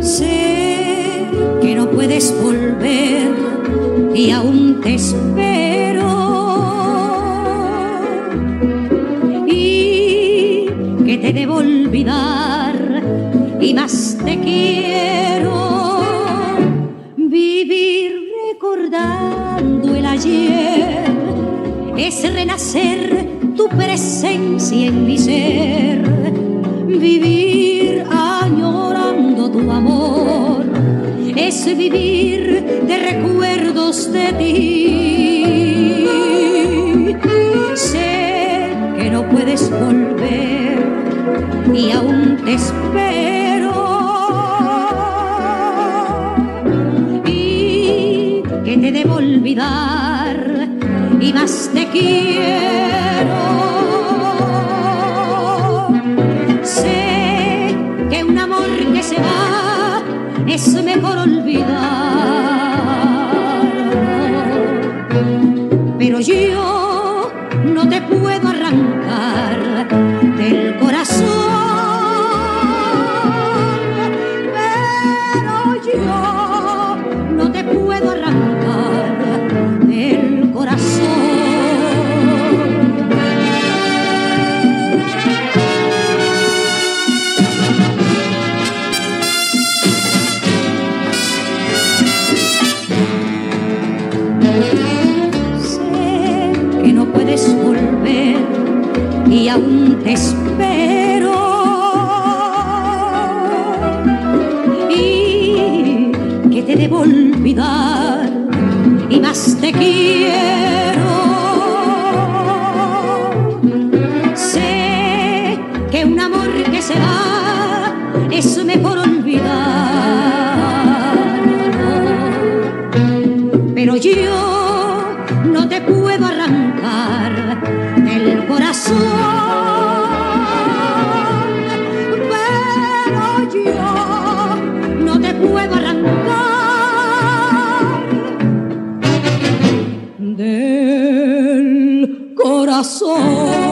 Sé que no puedes volver y aún te espero, y que te debo olvidar y más te quiero. Vivir recordando el ayer es renacer tu presencia en mi ser. Vivir añorando tu amor es vivir de recuerdos de ti. Sé que no puedes volver y aún te espero, que te debo olvidar y más te quiero. Sé que un amor que se va es mejor olvidar, pero yo no te puedo arrancar del corazón, pero yo no te puedo arrancar del corazón. Sé que no puedes volver y aún te espero, y que te debo olvidar y más te quiero. Sé que un amor que se va es mejor olvidar, pero yo no te puedo arrancar del corazón, pero yo no te puedo arrancar del corazón.